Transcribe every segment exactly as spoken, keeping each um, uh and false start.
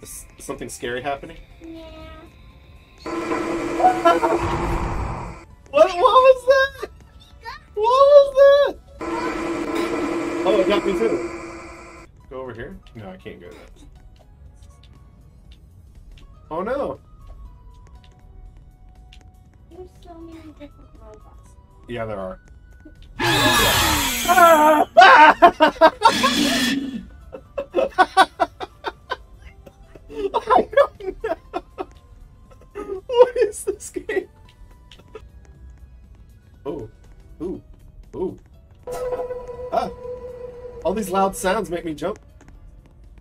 Is something scary happening? Yeah. What? What was that? What was that? Oh, it got me too. Go over here? No, I can't go there. Oh no! There's so many different robots. Yeah, there are. Ah! Ah! I don't know. What is this game? Oh, ooh, ooh. Ah! All these loud sounds make me jump.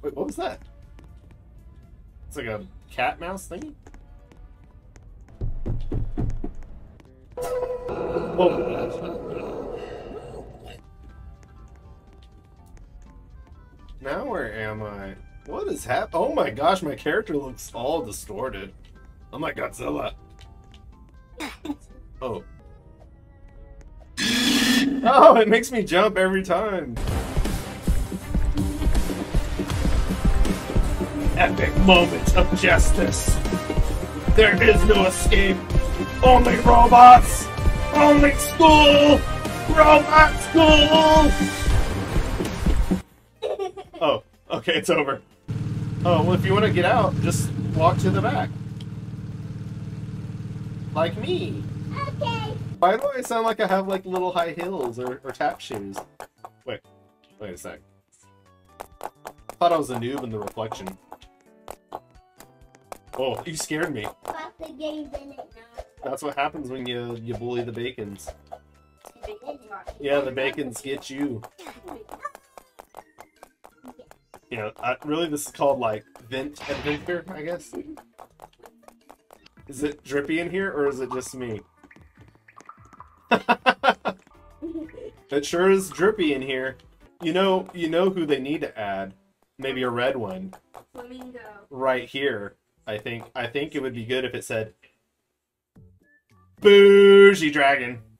Wait, what was that? It's like a cat mouse thingy? Whoa. Now where am I? What is happening? Oh my gosh, my character looks all distorted. I'm like Godzilla. Oh. Oh, it makes me jump every time. Epic moment of justice. There is no escape. Only robots. Only school. Robot school. Oh, okay, it's over. Oh, well, if you want to get out, just walk to the back. Like me. Okay. Why do I sound like I have, like, little high heels or, or tap shoes? Wait. Wait a sec. I thought I was a noob in the reflection. Oh, you scared me. The game's in it now. That's what happens when you you bully the bacons. Yeah, the bacons get you. Yeah, I, really, this is called like vent adventure, I guess. Is it drippy in here, or is it just me? It sure is drippy in here. You know, you know who they need to add. Maybe a red one. Flamingo. Right here. I think I think it would be good if it said Bougie Dragon.